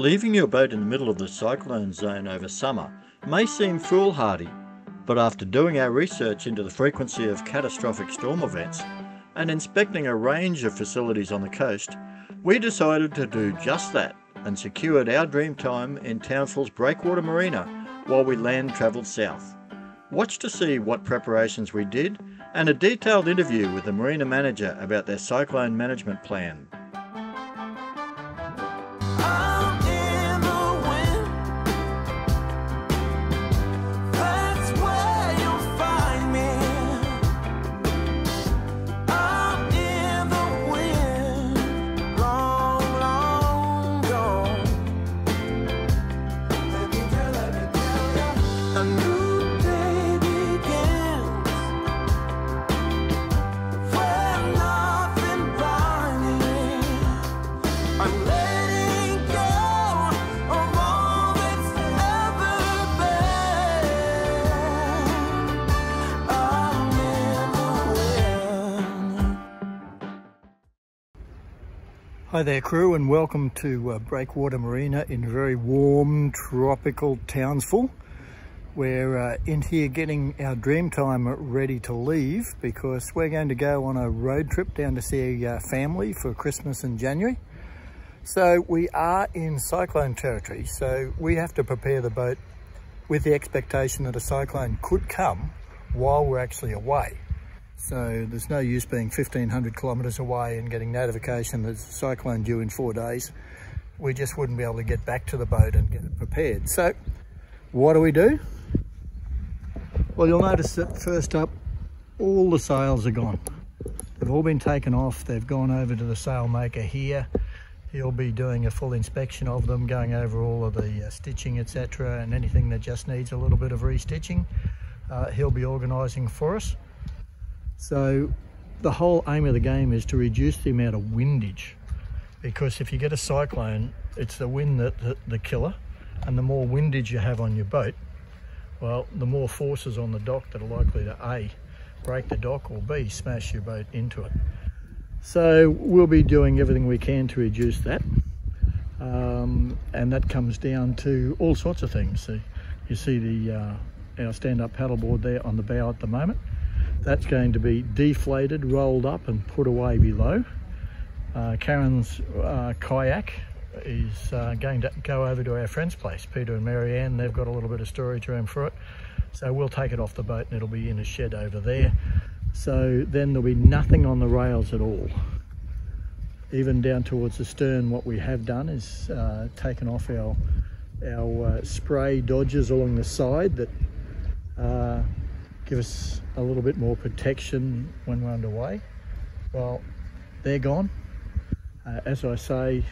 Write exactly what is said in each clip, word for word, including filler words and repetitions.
Leaving your boat in the middle of the cyclone zone over summer may seem foolhardy, but after doing our research into the frequency of catastrophic storm events and inspecting a range of facilities on the coast, we decided to do just that and secured our dream time in Townsville's Breakwater Marina while we land travelled south. Watch to see what preparations we did and a detailed interview with the marina manager about their cyclone management plan. Hi there crew, and welcome to uh, Breakwater Marina in very warm tropical Townsville. We're uh, in here getting our dream time ready to leave because we're going to go on a road trip down to see uh, family for Christmas in January. So we are in cyclone territory, so we have to prepare the boat with the expectation that a cyclone could come while we're actually away. So there's no use being fifteen hundred kilometres away and getting notification that there's a cyclone due in four days. We just wouldn't be able to get back to the boat and get it prepared. So what do we do? Well, you'll notice that first up, all the sails are gone. They've all been taken off. They've gone over to the sailmaker here. He'll be doing a full inspection of them, going over all of the uh, stitching, et cetera, and anything that just needs a little bit of restitching, uh, he'll be organising for us. So the whole aim of the game is to reduce the amount of windage, because if you get a cyclone, it's the wind that the, the killer, and the more windage you have on your boat, well, the more forces on the dock that are likely to A, break the dock, or B, smash your boat into it. So we'll be doing everything we can to reduce that, um, and that comes down to all sorts of things. So you see the uh, our stand-up paddleboard there on the bow at the moment. That's going to be deflated, rolled up and put away below. Uh, Karen's uh, kayak is uh, going to go over to our friend's place, Peter and Mary Ann. They've got a little bit of storage room for it. So we'll take it off the boat and it'll be in a shed over there. So then there'll be nothing on the rails at all. Even down towards the stern, what we have done is uh, taken off our, our uh, spray dodges along the side that uh, give us a little bit more protection when we're underway. Well, they're gone. Uh, as I say,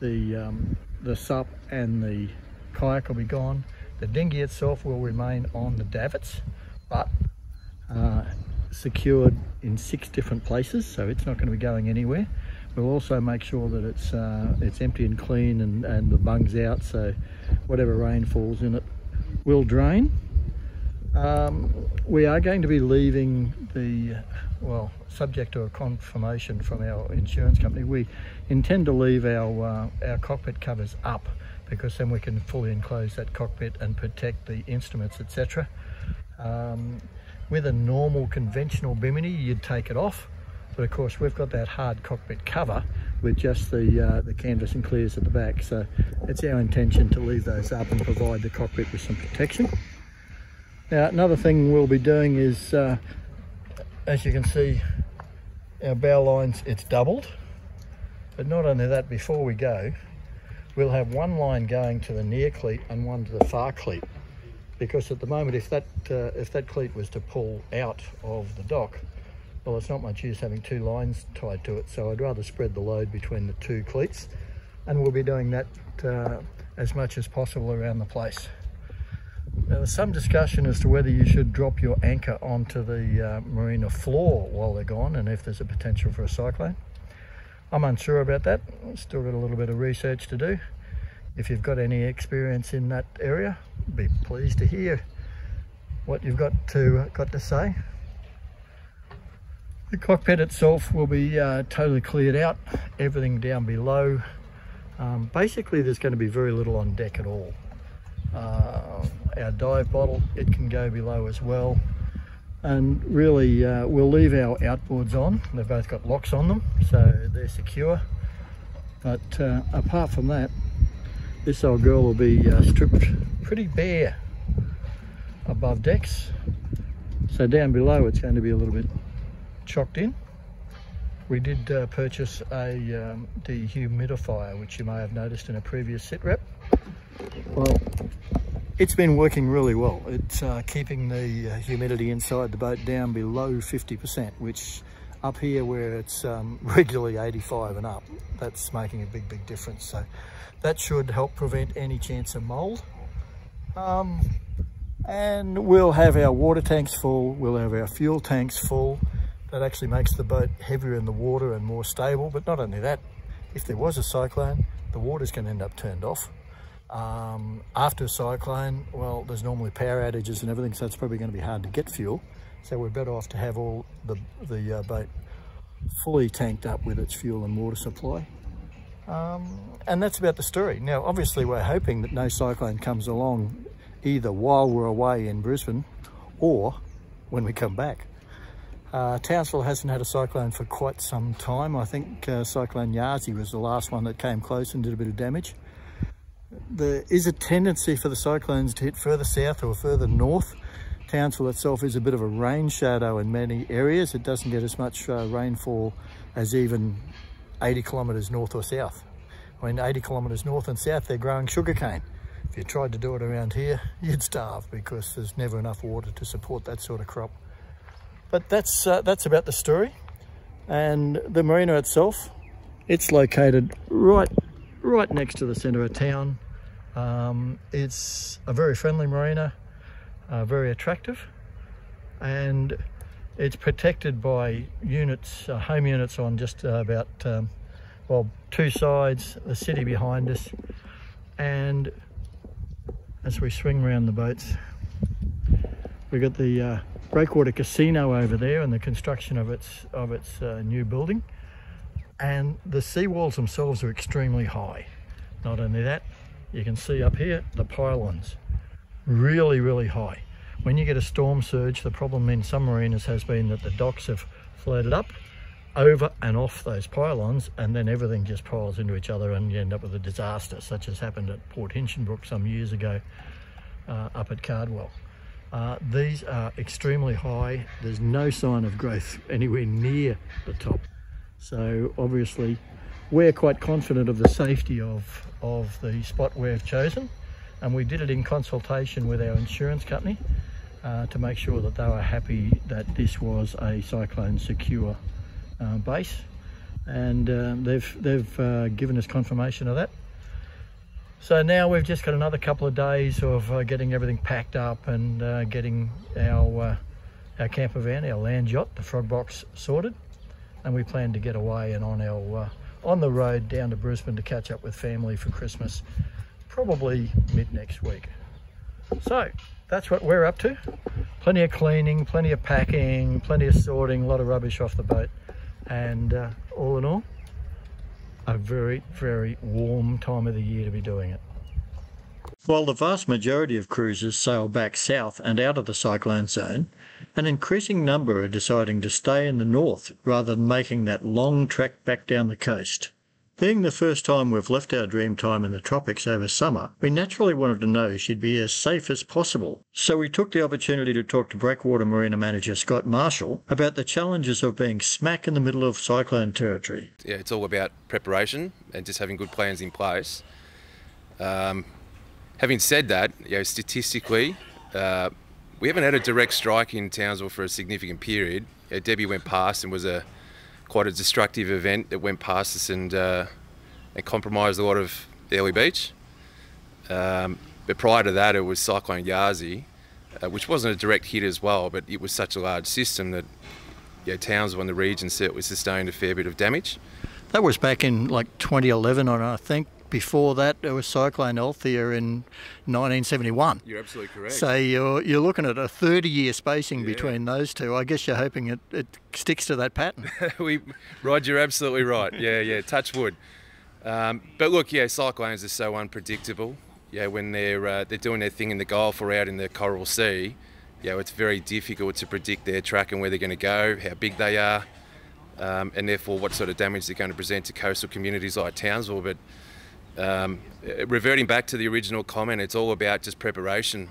the um, the sup and the kayak will be gone. The dinghy itself will remain on the davits, but uh, secured in six different places, so it's not going to be going anywhere. We'll also make sure that it's uh, it's empty and clean, and, and the bung's out, so whatever rain falls in it will drain. Um, we are going to be leaving the, well, subject to a confirmation from our insurance company, we intend to leave our, uh, our cockpit covers up, because then we can fully enclose that cockpit and protect the instruments, et cetera. Um, with a normal conventional bimini, you'd take it off, but of course we've got that hard cockpit cover with just the, uh, the canvas and clears at the back, so it's our intention to leave those up and provide the cockpit with some protection. Now, another thing we'll be doing is, uh, as you can see, our bow lines, it's doubled. But not only that, before we go, we'll have one line going to the near cleat and one to the far cleat. Because at the moment, if that, uh, if that cleat was to pull out of the dock, well, it's not much use having two lines tied to it. So I'd rather spread the load between the two cleats. And we'll be doing that uh, as much as possible around the place. Now, there's some discussion as to whether you should drop your anchor onto the uh, marina floor while they're gone, and if there's a potential for a cyclone. I'm unsure about that. I've still got a little bit of research to do. If you've got any experience in that area, I'd be pleased to hear what you've got to uh, got to say. The cockpit itself will be uh, totally cleared out. Everything down below Um, basically, there's going to be very little on deck at all. Uh, our dive bottle, it can go below as well. And really, uh, we'll leave our outboards on. They've both got locks on them, so they're secure. But uh, apart from that, this old girl will be uh, stripped pretty bare above decks. So down below, it's going to be a little bit chocked in. We did uh, purchase a um, dehumidifier, which you may have noticed in a previous sit rep. Well, it's been working really well. It's uh, keeping the uh, humidity inside the boat down below fifty percent, which up here where it's um, regularly eighty-five and up, that's making a big, big difference. So that should help prevent any chance of mold. Um, and we'll have our water tanks full, we'll have our fuel tanks full. That actually makes the boat heavier in the water and more stable. But not only that, if there was a cyclone, the water's gonna end up turned off. Um, after a cyclone, well, there's normally power outages and everything, so it's probably gonna be hard to get fuel. So we're better off to have all the, the uh, boat fully tanked up with its fuel and water supply. Um, and that's about the story. Now, obviously we're hoping that no cyclone comes along either while we're away in Brisbane or when we come back. Uh, Townsville hasn't had a cyclone for quite some time. I think uh, Cyclone Yasi was the last one that came close and did a bit of damage. There is a tendency for the cyclones to hit further south or further north. Townsville itself is a bit of a rain shadow in many areas. It doesn't get as much uh, rainfall as even eighty kilometres north or south. I mean, eighty kilometres north and south, they're growing sugarcane. If you tried to do it around here, you'd starve because there's never enough water to support that sort of crop. But that's, uh, that's about the story. And the marina itself, it's located right, right next to the centre of town. Um, it's a very friendly marina, uh, very attractive, and it's protected by units, uh, home units on just uh, about, um, well, two sides, the city behind us. And as we swing around the boats, we've got the uh, Breakwater Casino over there and the construction of its of its uh, new building, and the seawalls themselves are extremely high. Not only that, you can see up here the pylons, really really high. When you get a storm surge, the problem in some marinas has been that the docks have floated up over and off those pylons, and then everything just piles into each other and you end up with a disaster, such as happened at Port Hinchinbrook some years ago uh, up at Cardwell. Uh, these are extremely high. There's no sign of growth anywhere near the top. So obviously we're quite confident of the safety of, of the spot we've chosen. And we did it in consultation with our insurance company uh, to make sure that they were happy that this was a cyclone secure uh, base. And uh, they've, they've uh, given us confirmation of that. So now we've just got another couple of days of uh, getting everything packed up and uh, getting our, uh, our camper van, our land yacht, the Frog Box, sorted. And we plan to get away and on, our, uh, on the road down to Brisbane to catch up with family for Christmas, probably mid next week. So that's what we're up to. Plenty of cleaning, plenty of packing, plenty of sorting, a lot of rubbish off the boat. And uh, all in all, a very, very warm time of the year to be doing it. While the vast majority of cruisers sail back south and out of the cyclone zone, an increasing number are deciding to stay in the north rather than making that long trek back down the coast. Being the first time we've left our dream time in the tropics over summer, we naturally wanted to know she'd be as safe as possible, so we took the opportunity to talk to Breakwater Marina manager Scott Marshall about the challenges of being smack in the middle of cyclone territory. Yeah, it's all about preparation and just having good plans in place. Um, having said that, you know, statistically, uh, we haven't had a direct strike in Townsville for a significant period. You know, Debbie went past and was a quite a destructive event that went past us and, uh, and compromised a lot of Airlie Beach. Um, but prior to that, it was Cyclone Yasi, uh, which wasn't a direct hit as well, but it was such a large system that you know, Townsville and the region certainly sustained a fair bit of damage. That was back in like twenty eleven, and I think before that it was Cyclone Althea in nineteen seventy-one. You're absolutely correct. So you're, you're looking at a thirty year spacing, yeah, between those two. I guess you're hoping it, it sticks to that pattern. we, Rod, you're absolutely right. Yeah, yeah, touch wood. Um, but look, yeah, cyclones are so unpredictable. Yeah, when they're uh, they're doing their thing in the Gulf or out in the Coral Sea, yeah, it's very difficult to predict their track and where they're going to go, how big they are, um, and therefore what sort of damage they're going to present to coastal communities like Townsville. But um, reverting back to the original comment, it's all about just preparation.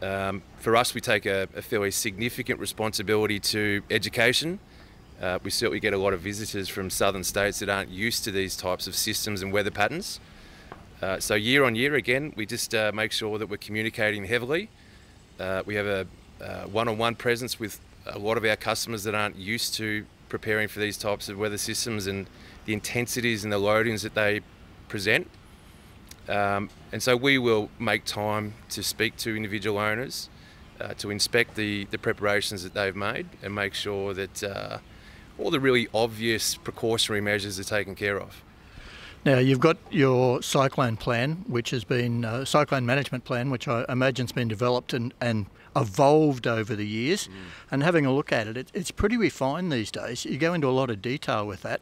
Um, for us, we take a, a fairly significant responsibility to education. Uh, we certainly get a lot of visitors from southern states that aren't used to these types of systems and weather patterns. Uh, so year on year, again, we just uh, make sure that we're communicating heavily. Uh, we have a uh, one-on-one presence with a lot of our customers that aren't used to preparing for these types of weather systems and the intensities and the loadings that they present. Um, and so we will make time to speak to individual owners, uh, to inspect the, the preparations that they've made and make sure that uh, all the really obvious precautionary measures are taken care of. Now, you've got your cyclone plan, which has been uh, cyclone management plan, which I imagine has been developed and, and evolved over the years. Mm. And having a look at it, it, it's pretty refined these days. You go into a lot of detail with that,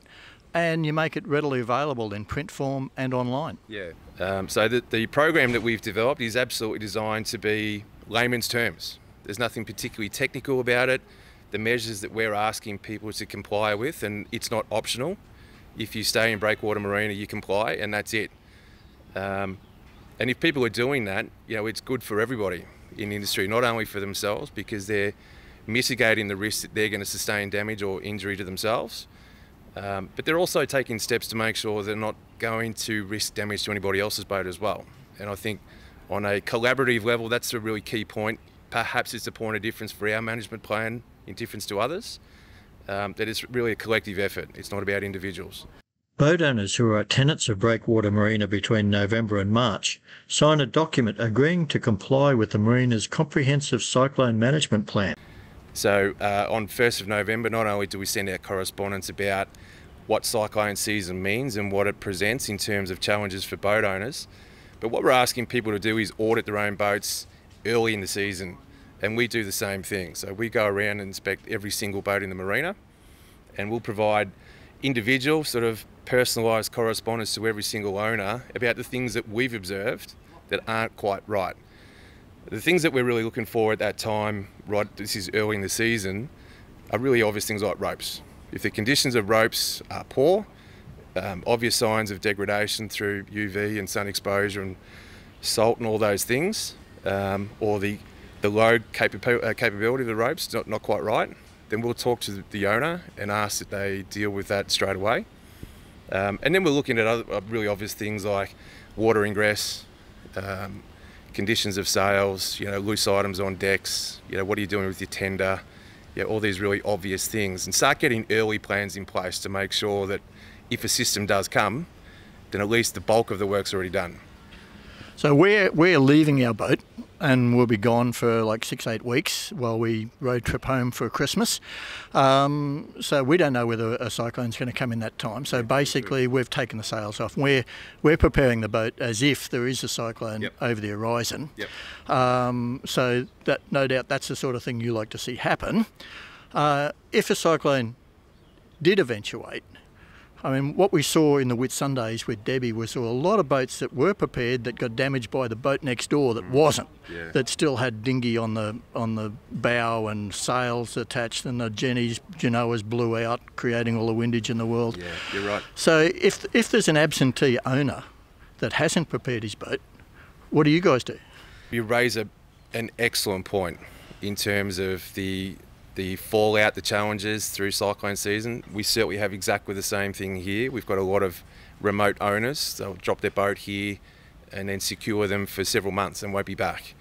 and you make it readily available in print form and online. Yeah. Um, so the, the program that we've developed is absolutely designed to be layman's terms. There's nothing particularly technical about it. The measures that we're asking people to comply with, and it's not optional. If you stay in Breakwater Marina, you comply, and that's it. Um, and if people are doing that, you know, it's good for everybody in the industry, not only for themselves, because they're mitigating the risk that they're going to sustain damage or injury to themselves, um, but they're also taking steps to make sure they're not going to risk damage to anybody else's boat as well. And I think on a collaborative level, that's a really key point. Perhaps it's a point of difference for our management plan in difference to others. Um, that it's really a collective effort. It's not about individuals. Boat owners who are tenants of Breakwater Marina between November and March sign a document agreeing to comply with the marina's comprehensive cyclone management plan. So uh, on first of November, not only do we send out correspondence about what cyclone season means and what it presents in terms of challenges for boat owners, but what we're asking people to do is audit their own boats early in the season. And we do the same thing. So we go around and inspect every single boat in the marina, and we'll provide individual sort of personalised correspondence to every single owner about the things that we've observed that aren't quite right. The things that we're really looking for at that time, right, this is early in the season, are really obvious things like ropes. If the conditions of ropes are poor, um, obvious signs of degradation through U V and sun exposure and salt and all those things, um, or the the load capa uh, capability of the ropes, not, not quite right, then we'll talk to the owner and ask that they deal with that straight away. Um, and then we're looking at other really obvious things like water ingress, um, conditions of sails, you know, loose items on decks, you know, what are you doing with your tender, you know, all these really obvious things. And start getting early plans in place to make sure that if a system does come, then at least the bulk of the work's already done. So we're, we're leaving our boat and we'll be gone for like six, eight weeks while we road trip home for Christmas. Um, so we don't know whether a cyclone's going to come in that time. So basically we've taken the sails off. And we're, we're preparing the boat as if there is a cyclone yep. over the horizon. Yep. Um, so that, no doubt that's the sort of thing you like to see happen. Uh, if a cyclone did eventuate, I mean, what we saw in the Whitsundays with Debbie was saw a lot of boats that were prepared that got damaged by the boat next door that wasn't, yeah. that still had dinghy on the on the bow and sails attached, and the Jenny's Genoas blew out, creating all the windage in the world. Yeah, you're right. So if if there's an absentee owner that hasn't prepared his boat, what do you guys do? You raise a, an excellent point in terms of the. the fallout, the challenges through cyclone season. We certainly have exactly the same thing here. We've got a lot of remote owners. They'll drop their boat here and then secure them for several months and won't be back.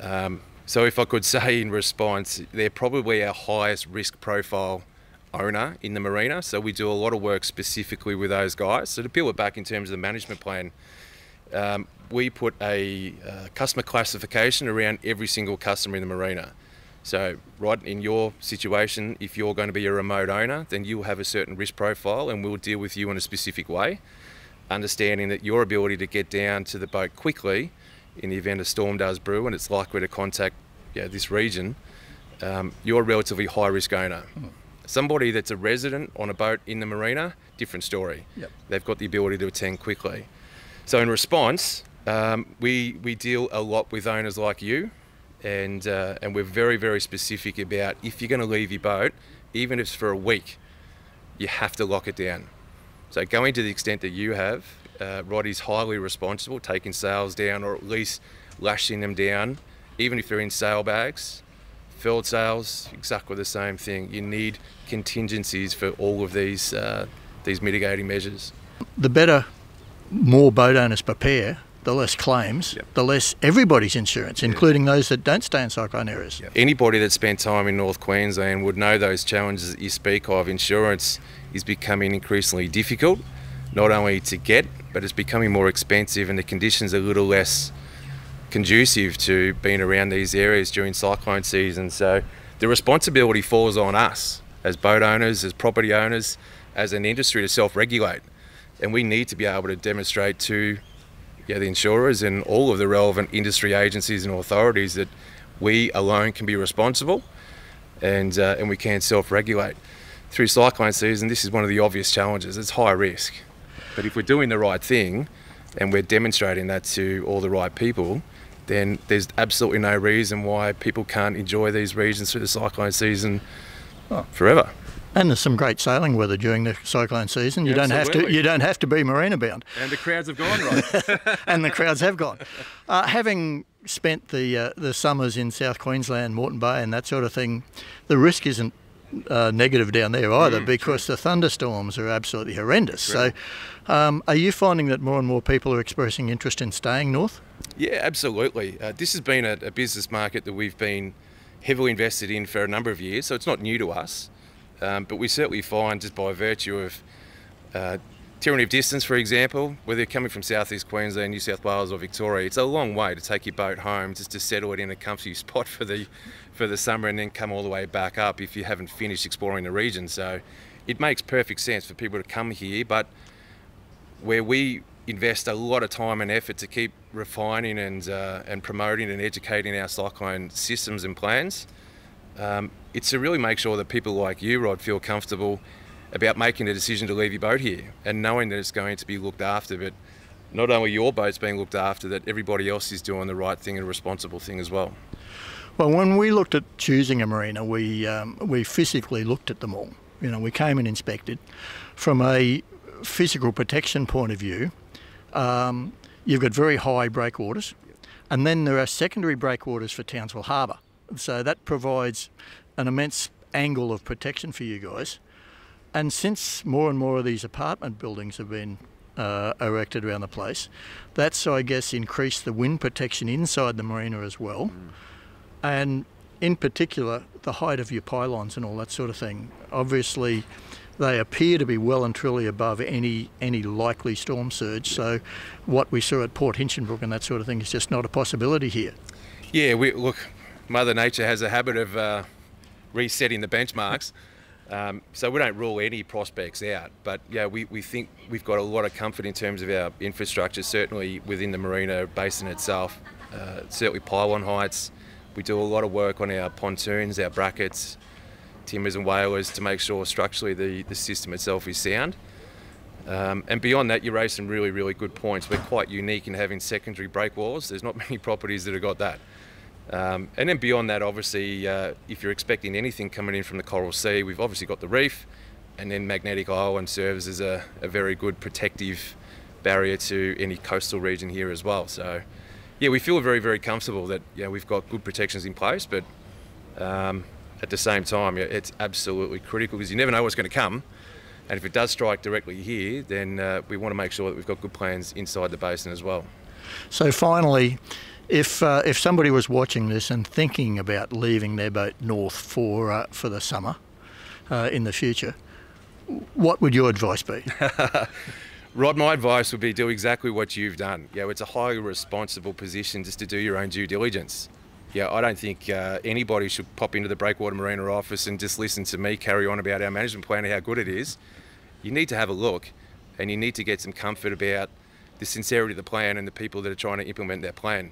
Um, so if I could say in response, they're probably our highest risk profile owner in the marina. So we do a lot of work specifically with those guys. So to peel it back in terms of the management plan, um, we put a uh, customer classification around every single customer in the marina. So, Rod, in your situation, if you're going to be a remote owner, then you'll have a certain risk profile and we'll deal with you in a specific way, understanding that your ability to get down to the boat quickly in the event a storm does brew and it's likely to contact yeah, this region, um, you're a relatively high-risk owner. Somebody that's a resident on a boat in the marina, different story. Yep. They've got the ability to attend quickly. So in response, um, we we deal a lot with owners like you, and uh, and we're very, very specific about if you're going to leave your boat, even if it's for a week, you have to lock it down. So going to the extent that you have, uh, Roddy's highly responsible, taking sails down or at least lashing them down, even if they're in sail bags. Furled sails, exactly the same thing. You need contingencies for all of these uh, these mitigating measures. The better, more boat owners prepare, the less claims, yep. the less everybody's insurance, including yep. those that don't stay in cyclone areas. Yep. Anybody that spent time in North Queensland would know those challenges that you speak of. Insurance is becoming increasingly difficult, not only to get, but it's becoming more expensive, and the conditions are a little less conducive to being around these areas during cyclone season. So the responsibility falls on us as boat owners, as property owners, as an industry to self-regulate. And we need to be able to demonstrate to Yeah, the insurers and all of the relevant industry agencies and authorities that we alone can be responsible, and uh, and we can self-regulate. Through cyclone season, this is one of the obvious challenges. It's high risk, but if we're doing the right thing and we're demonstrating that to all the right people, then there's absolutely no reason why people can't enjoy these regions through the cyclone season oh. forever. And there's some great sailing weather during the cyclone season. You Absolutely. don't have to. You don't have to be marina bound. And the crowds have gone, right? And the crowds have gone. Uh, having spent the uh, the summers in South Queensland, Moreton Bay, and that sort of thing, the risk isn't uh, negative down there either, mm, because true. the thunderstorms are absolutely horrendous. True. So, um, are you finding that more and more people are expressing interest in staying north? Yeah, absolutely. Uh, this has been a, a business market that we've been heavily invested in for a number of years, so it's not new to us. Um, but we certainly find, just by virtue of uh, tyranny of distance, for example, whether you're coming from southeast Queensland, New South Wales or Victoria, it's a long way to take your boat home just to settle it in a comfy spot for the for the summer and then come all the way back up if you haven't finished exploring the region. So it makes perfect sense for people to come here, but where we invest a lot of time and effort to keep refining and, uh, and promoting and educating our cyclone systems and plans, Um, it's to really make sure that people like you, Rod, feel comfortable about making the decision to leave your boat here and knowing that it's going to be looked after, but not only your boat's being looked after, that everybody else is doing the right thing and responsible thing as well. Well, when we looked at choosing a marina, we, um, we physically looked at them all. You know, we came and inspected. From a physical protection point of view, um, you've got very high breakwaters, and then there are secondary breakwaters for Townsville Harbour. So that provides an immense angle of protection for you guys. And since more and more of these apartment buildings have been uh, erected around the place, that's, I guess, increased the wind protection inside the marina as well. Mm. And in particular, the height of your pylons and all that sort of thing. Obviously, they appear to be well and truly above any any likely storm surge. So what we saw at Port Hinchinbrook and that sort of thing is just not a possibility here. Yeah, we look... Mother Nature has a habit of uh, resetting the benchmarks, um, so we don't rule any prospects out. But yeah, we, we think we've got a lot of comfort in terms of our infrastructure, certainly within the marina basin itself, uh, certainly pylon heights. We do a lot of work on our pontoons, our brackets, timbers and whalers to make sure structurally the, the system itself is sound. Um, and beyond that, you raise some really, really good points. We're quite unique in having secondary break walls. There's not many properties that have got that. Um, and then beyond that, obviously, uh, if you're expecting anything coming in from the Coral Sea, we've obviously got the reef, and then Magnetic Island serves as a, a very good protective barrier to any coastal region here as well. So, yeah, we feel very, very comfortable that yeah, we've got good protections in place, but um, at the same time, yeah, it's absolutely critical because you never know what's going to come. And if it does strike directly here, then uh, we want to make sure that we've got good plans inside the basin as well. So finally, If, uh, if somebody was watching this and thinking about leaving their boat north for, uh, for the summer uh, in the future, what would your advice be? Rod, my advice would be do exactly what you've done. You know, it's a highly responsible position just to do your own due diligence. Yeah, I don't think uh, anybody should pop into the Breakwater Marina office and just listen to me carry on about our management plan and how good it is. You need to have a look and you need to get some comfort about the sincerity of the plan and the people that are trying to implement that plan.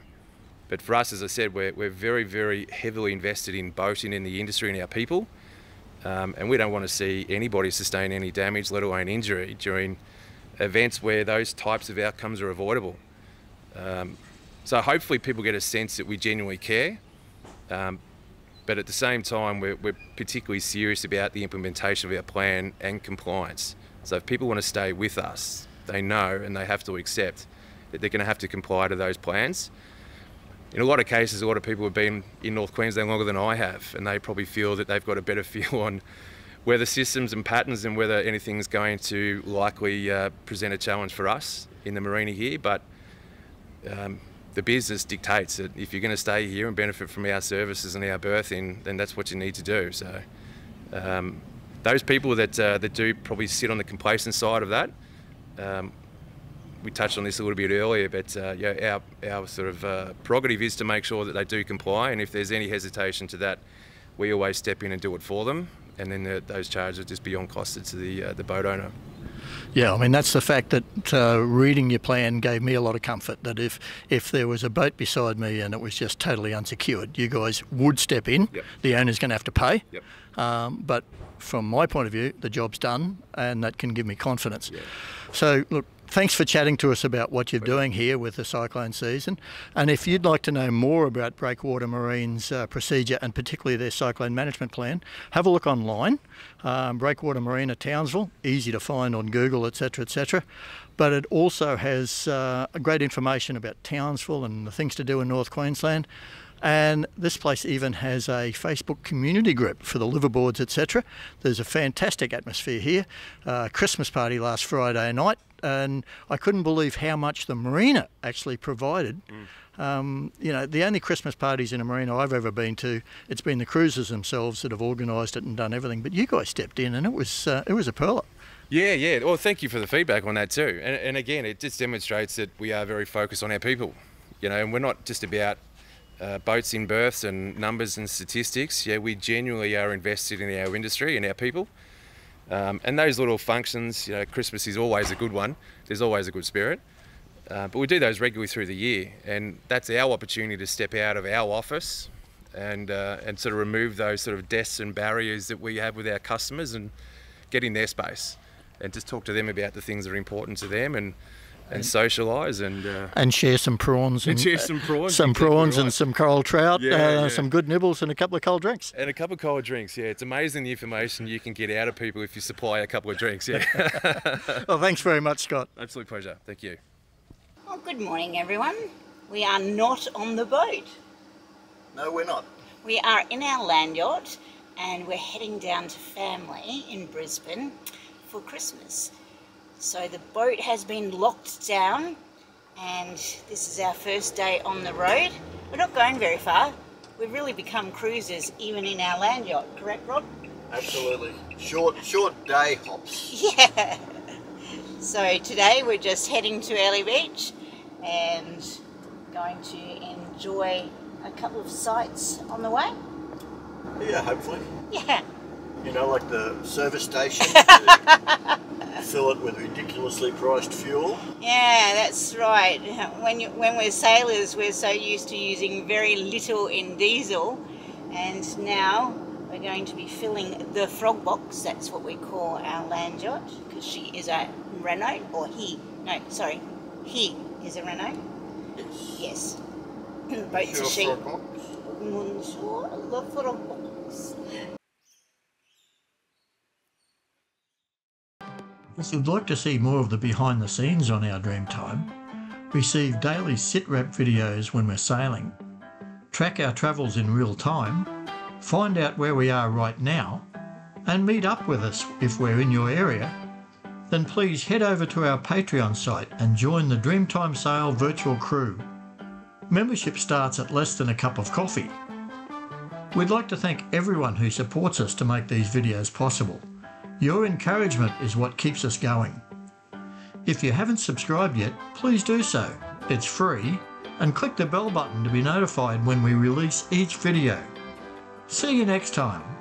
But for us, as I said, we're, we're very, very heavily invested in boating in the industry and our people. um, and we don't want to see anybody sustain any damage, let alone injury, during events where those types of outcomes are avoidable. Um, so hopefully people get a sense that we genuinely care, um, but at the same time we're, we're particularly serious about the implementation of our plan and compliance. So if people want to stay with us, they know and they have to accept that they're going to have to comply to those plans. In a lot of cases, a lot of people have been in North Queensland longer than I have, and they probably feel that they've got a better feel on weather systems and patterns and whether anything's going to likely uh, present a challenge for us in the marina here. But um, the business dictates that if you're going to stay here and benefit from our services and our berthing, then that's what you need to do. So um, those people that, uh, that do probably sit on the complacent side of that, um, we touched on this a little bit earlier, but uh, yeah, our, our sort of uh, prerogative is to make sure that they do comply, and if there's any hesitation to that, we always step in and do it for them, and then the, those charges are just beyond costed to the, uh, the boat owner. Yeah, I mean, that's the fact that uh, reading your plan gave me a lot of comfort, that if, if there was a boat beside me and it was just totally unsecured, you guys would step in. Yep. The owner's going to have to pay. Yep. Um, but from my point of view, the job's done, and that can give me confidence. Yep. So, look, thanks for chatting to us about what you're doing here with the cyclone season. And if you'd like to know more about Breakwater Marine's uh, procedure and particularly their cyclone management plan, have a look online. Um, Breakwater Marina Townsville, easy to find on Google, et cetera, et cetera. But it also has uh, great information about Townsville and the things to do in North Queensland. And this place even has a Facebook community group for the liverboards, et cetera. There's a fantastic atmosphere here. Uh, Christmas party last Friday night, and I couldn't believe how much the marina actually provided. Mm. Um, you know, the only Christmas parties in a marina I've ever been to, it's been the cruisers themselves that have organised it and done everything. But you guys stepped in, and it was uh, it was a pearler. Yeah, yeah. Well, thank you for the feedback on that too. And, and again, it just demonstrates that we are very focused on our people. You know, and we're not just about Uh, boats in berths and numbers and statistics. Yeah, we genuinely are invested in our industry and our people. Um, and those little functions, you know, Christmas is always a good one. There's always a good spirit. Uh, but we do those regularly through the year, and that's our opportunity to step out of our office and uh, and sort of remove those sort of desks and barriers that we have with our customers and get in their space and just talk to them about the things that are important to them, and and socialise and uh, and share some prawns and, and share some prawns, some prawns right. and some coral trout, yeah, uh, yeah. some good nibbles and a couple of cold drinks. And a couple of cold drinks, yeah. It's amazing the information you can get out of people if you supply a couple of drinks, yeah. Well, thanks very much, Scott. Absolute pleasure. Thank you. Well, good morning, everyone. We are not on the boat. No, we're not. We are in our land yacht, and we're heading down to family in Brisbane for Christmas. So the boat has been locked down, and this is our first day on the road. We're not going very far. We've really become cruisers even in our land yacht, correct, Rob? Absolutely. Short, short day hops. Yeah. So today we're just heading to Airlie Beach and going to enjoy a couple of sights on the way. Yeah, hopefully. Yeah. You know, like the service station. Fill it with ridiculously priced fuel. Yeah, that's right. When you, when we're sailors, we're so used to using very little in diesel, and now we're going to be filling the frog box. That's what we call our land yacht, because she is a Renault, or he, no, sorry, he is a Renault. Yes. Yes. Boats are she. Frog box. Monsieur le frog box. If you'd like to see more of the behind the scenes on our Dream Time, receive daily sit-rep videos when we're sailing, track our travels in real time, find out where we are right now, and meet up with us if we're in your area, then please head over to our Patreon site and join the Dreamtime Sail virtual crew. Membership starts at less than a cup of coffee. We'd like to thank everyone who supports us to make these videos possible. Your encouragement is what keeps us going. If you haven't subscribed yet, please do so. It's free, and click the bell button to be notified when we release each video. See you next time.